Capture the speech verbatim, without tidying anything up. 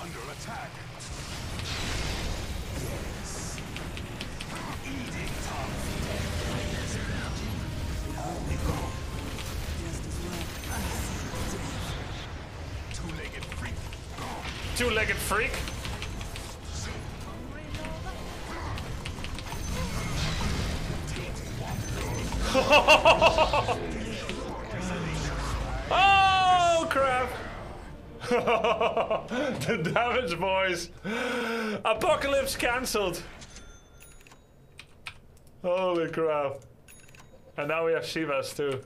under attack. Yes. Eating top. Out we go. Just as well. I see death. Two-legged freak. Two-legged freak. Oh crap! The damage, boys. Apocalypse cancelled. Holy crap! And now we have Shivas too.